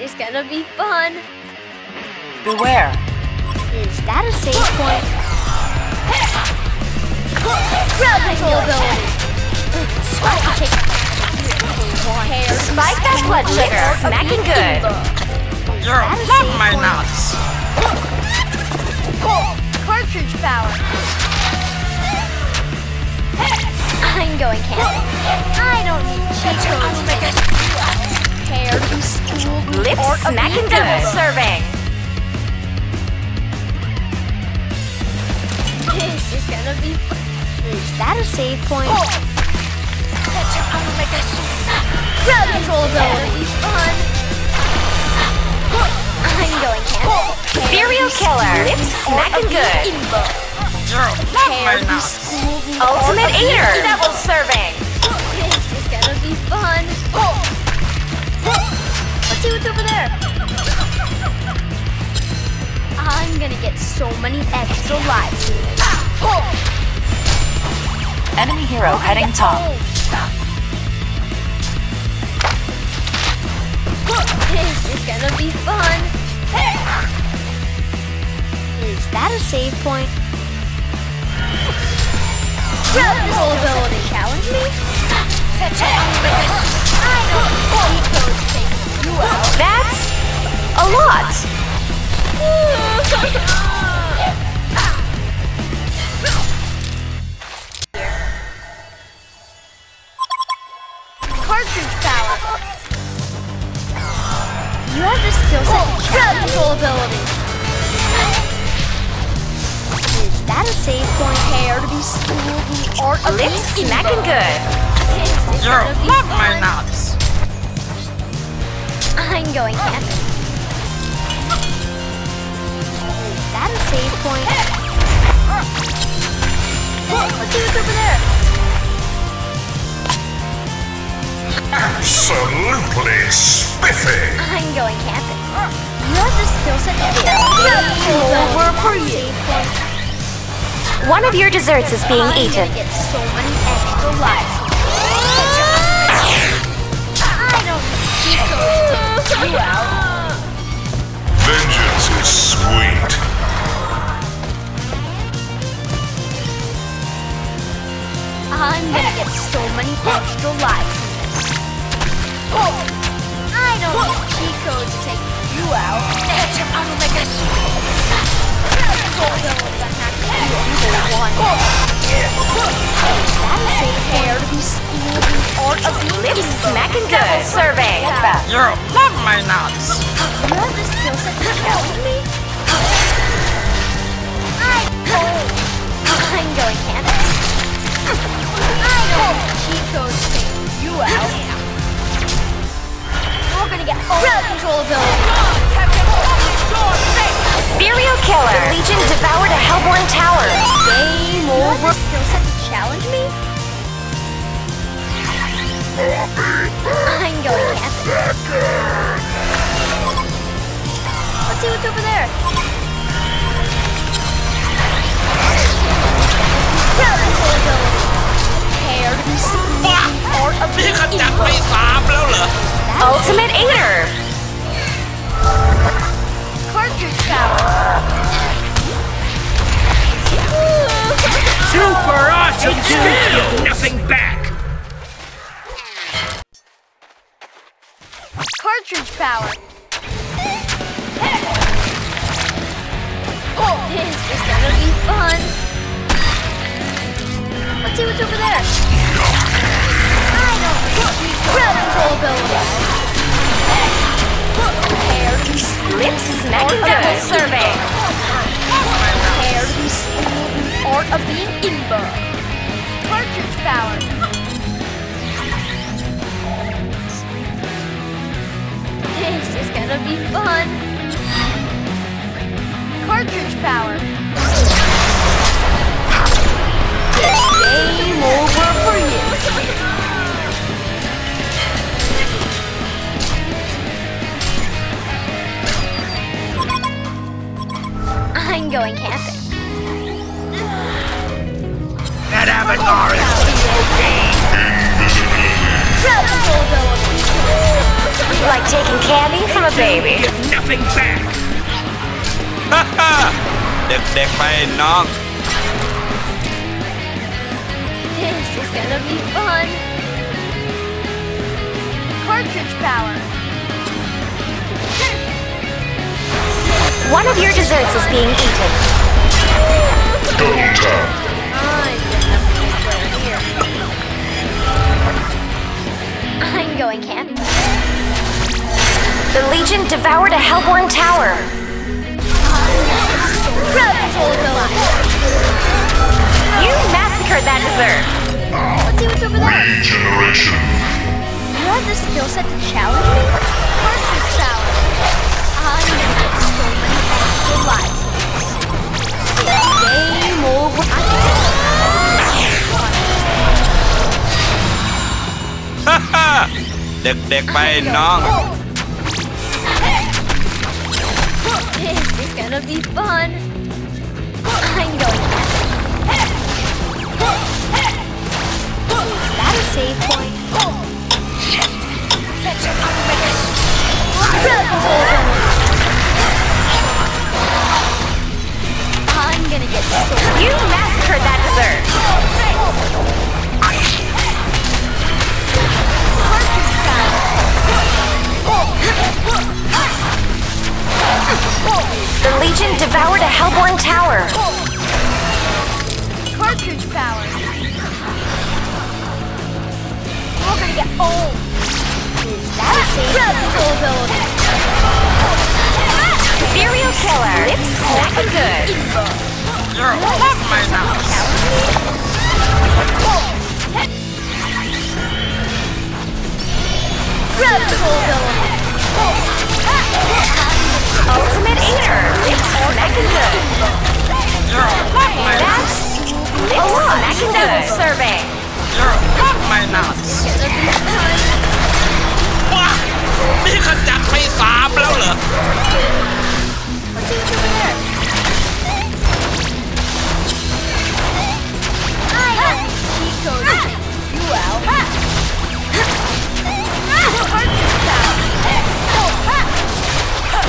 This is gonna be fun. Beware. Is that a save point? Grab the ability. I can take hair. Spike that blood sugar. Smacking good. You love my nuts. Cartridge power. I'm going camping. I don't need Cheetos. Lips smacking double serving. This is gonna be fun. Is that a save point? Ground control zone. Fun. I'm going camping. Serial killer. Lips smacking good. Ultimate eater. Double serving. This is gonna be fun. Let's see what's over there. I'm gonna get so many extra lives in this. Enemy hero heading top. This is gonna be fun. Is that a save point? Grab this ability. Challenge me? I don't need those things. That's a lot. Cartridge power. You have the skill set to grab the full ability. Is that a save point? Hair to be smooth, the art of lips smacking good. You love my nuts. I'm going camping. Is that a save point? Let's see what's over there. Absolutely spiffy. I'm going camping. You have the skill set to do. One of your desserts is being eaten. I'm gonna get so many extra lives. I don't need Cheetos. Wow. Vengeance is sweet. I'm gonna get so many extra lives. I don't need Chico to take you out. Lips smacking good. Survey. You love my nuts. You have the skill set to challenge me? I'm going camping. I don't need Chico's to take you out. We're gonna get all control ability. Serial killer. The Legion devoured a Hellborn tower. Game over. You have the skill set to challenge me? I'm going camping. Let's see what's over there. Ultimate eater. Cartridge power. Super awesome skill. Nothing back. Cartridge power. This is gonna be fun. Let's see what's over there. I don't need ground control ability. Lips smacking double serving. Hair to be smooth, art of being imber. Cartridge power. This is gonna be fun. Cartridge power. Game over for you. I'm going camping. That avatar is so Like taking candy from a baby. Give nothing back. Ha ha! They're playing knock. This is gonna be fun. Cartridge power. One of your desserts is being eaten. Double tap. I'm going camping. The Legion devoured a Hellborn tower. You massacred that dessert. Let's see what's over there. Regeneration. You have the skill set to challenge me? Perfect challenge. I never stole my actual life. Game over. Haha! They're playing now. This is gonna be fun. I'm going. Is that a save point? I'm gonna get sick. You massacred that dessert. The Legion devoured a Hellborn tower. Cartridge power. We're gonna get old. Is that a save ability? Serial killer. Lips smacking good. You're off my house. Ultimate eater, it's smacking good. That's it's smacking good. Survey. You're off my nuts. Wow, this is a place I'm blowing. Let's see what's over there. I have cheat code to take you out.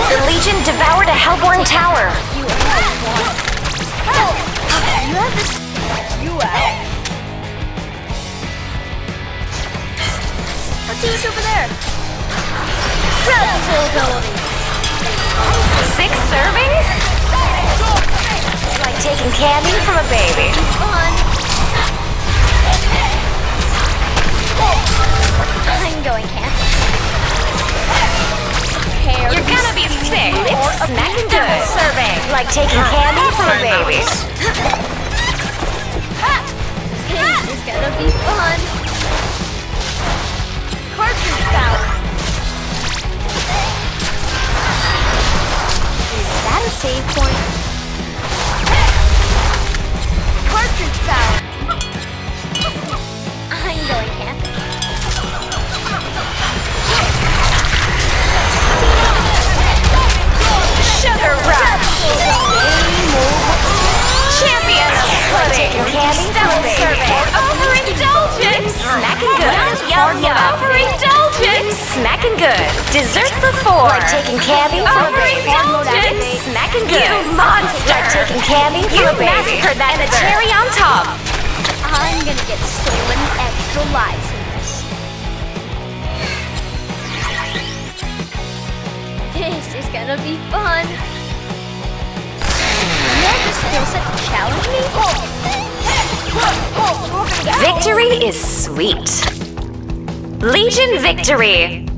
The Legion devoured a Hellborn tower. You have this. You out. Let's see what's over there. Six servings? It's like taking candy from a baby. I'm going camping. You're gonna be sick. It's smacking good. Survey. Like taking candy from a baby. This is gonna be fun. Cartridge power. Is that a save point? Cartridge power. I'm going camping. Sugar rush! Champion of pudding! Stomach survey! Overindulgence! Smacking good! Yum yum! Overindulgence! Smacking good! Dessert before! Like taking candy from a baby! Overindulgence! Smacking good! You monster! Like taking candy from a baby! You massacred that and a cherry on top! I'm gonna get so many extra lives. This is gonna be fun. You have the skill set to challenge me? Victory is sweet. Legion victory.